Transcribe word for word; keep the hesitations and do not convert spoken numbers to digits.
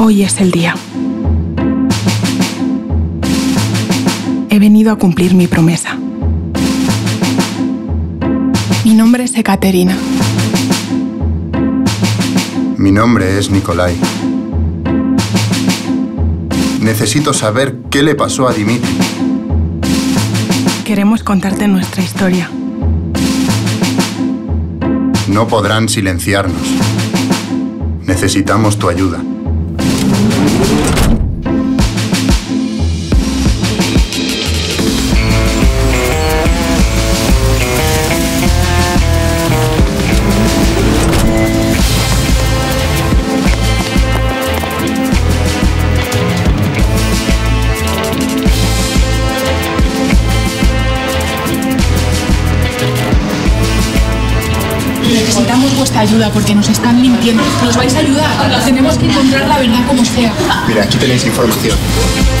Hoy es el día. He venido a cumplir mi promesa. Mi nombre es Ekaterina. Mi nombre es Nikolai. Necesito saber qué le pasó a Dimitri. Queremos contarte nuestra historia. No podrán silenciarnos. Necesitamos tu ayuda. Necesitamos vuestra ayuda porque nos están mintiendo. Nos vais a ayudar. Tenemos que encontrar la verdad como sea. Mira, aquí tenéis información.